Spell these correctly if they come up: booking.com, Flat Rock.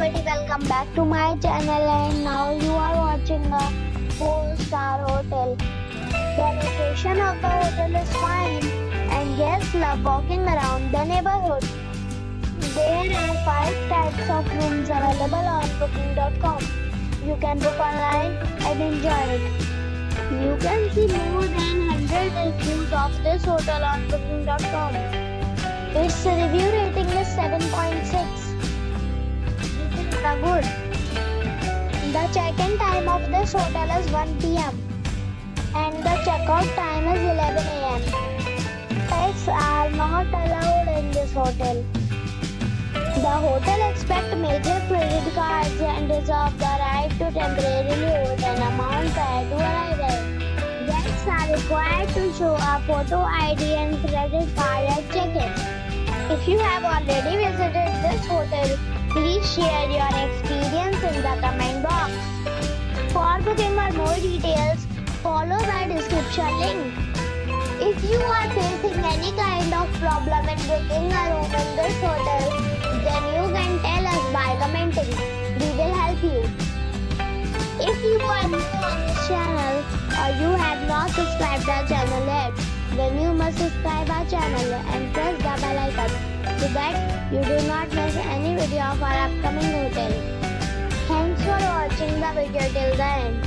everybody, welcome back to my channel, and now you are watching a 4-star hotel. The location of the hotel is fine and guests love walking around the neighborhood. There are 5 types of rooms available on booking.com. You can book online and enjoy it. You can see more than 100 reviews of this hotel on booking.com. Its review rating is 7.6. Good. The check-in time of this hotel is 1 p.m. and the check-out time is 11 a.m. Pets are not allowed in this hotel. The hotel accepts major credit cards and reserves the right to temporarily hold an amount prior to arrival. Guests are required to show a photo ID and credit card at check-in. If you have already visited this hotel, please share your experience in the comment box. For booking or more details, follow the description link. If you are facing any kind of problem in booking a room in this hotel, then you can tell us by commenting. We will help you. If you are new on this channel or you have not subscribed our channel yet, then you must subscribe our channel and press the bell icon so that you do not miss any video of our upcoming hotel. Thanks for watching the video till the end.